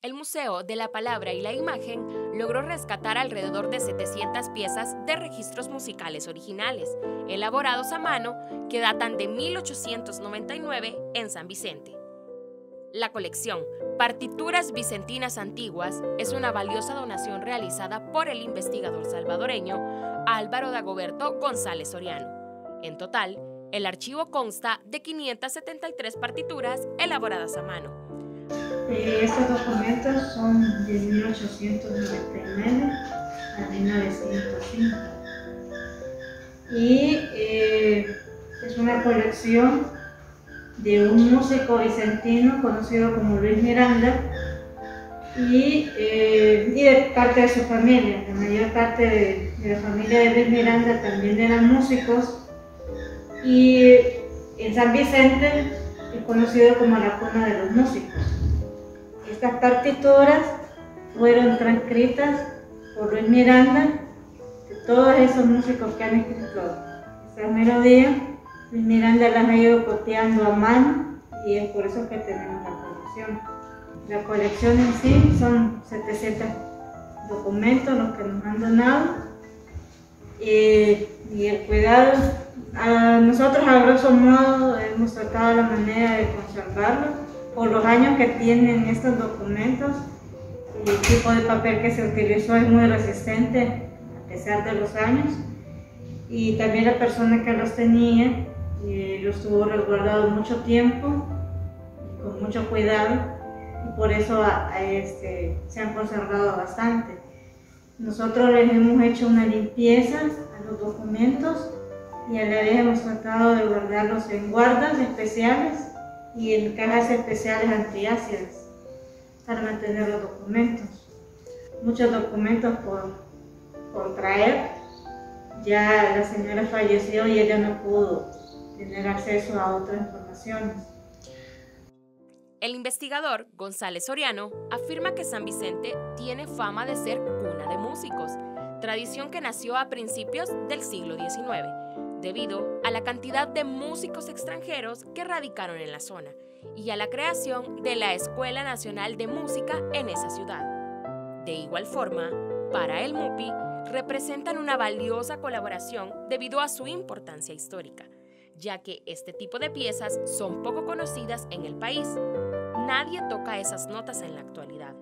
El Museo de la Palabra y la Imagen logró rescatar alrededor de 700 piezas de registros musicales originales, elaborados a mano, que datan de 1899 en San Vicente. La colección Partituras Vicentinas Antiguas es una valiosa donación realizada por el investigador salvadoreño Álvaro Dagoberto González Soriano. En total, el archivo consta de 573 partituras elaboradas a mano. Estos documentos son de 1899 a 1905 y es una colección de un músico vicentino conocido como Luis Miranda y de parte de su familia. La mayor parte de la familia de Luis Miranda también eran músicos, y en San Vicente es conocido como la cuna de los músicos. Estas partituras fueron transcritas por Luis Miranda, de todos esos músicos que han escrito esas melodías. Luis Miranda las ha ido copiando a mano y es por eso que tenemos la colección. La colección en sí son 700 documentos los que nos han donado, y el cuidado, nosotros a grosso modo hemos tratado la manera de conservarlo por los años que tienen estos documentos. El tipo de papel que se utilizó es muy resistente a pesar de los años, y también la persona que los tenía los tuvo resguardado mucho tiempo, con mucho cuidado, y por eso se han conservado bastante. Nosotros les hemos hecho una limpieza a los documentos y a la vez hemos tratado de guardarlos en guardas especiales y en cajas especiales antiácidas para mantener los documentos. Muchos documentos por traer, ya la señora falleció y ella no pudo tener acceso a otras informaciones. El investigador González Soriano afirma que San Vicente tiene fama de ser cuna de músicos, tradición que nació a principios del siglo XIX, debido a la cantidad de músicos extranjeros que radicaron en la zona y a la creación de la Escuela Nacional de Música en esa ciudad. De igual forma, para el MUPI, representan una valiosa colaboración debido a su importancia histórica, ya que este tipo de piezas son poco conocidas en el país. Nadie toca esas notas en la actualidad,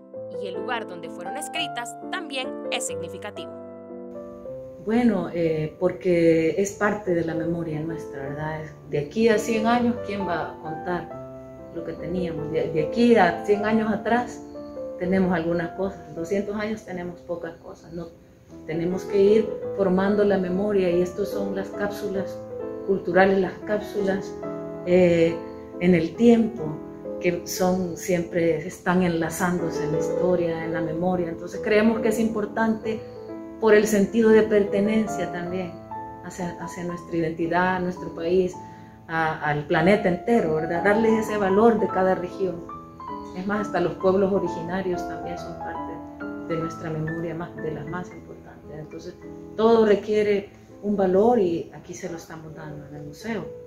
y el lugar donde fueron escritas también es significativo. Bueno, porque es parte de la memoria nuestra, ¿verdad? De aquí a 100 años, ¿quién va a contar lo que teníamos? De aquí a 100 años atrás tenemos algunas cosas, 200 años tenemos pocas cosas, ¿no? Tenemos que ir formando la memoria, y estas son las cápsulas culturales, las cápsulas en el tiempo, que son, siempre están enlazándose en la historia, en la memoria. Entonces creemos que es importante por el sentido de pertenencia también hacia nuestra identidad, nuestro país, al planeta entero, ¿verdad? Darles ese valor de cada región. Es más, hasta los pueblos originarios también son parte de nuestra memoria, de las más importantes. Entonces, todo requiere un valor y aquí se lo estamos dando en el museo.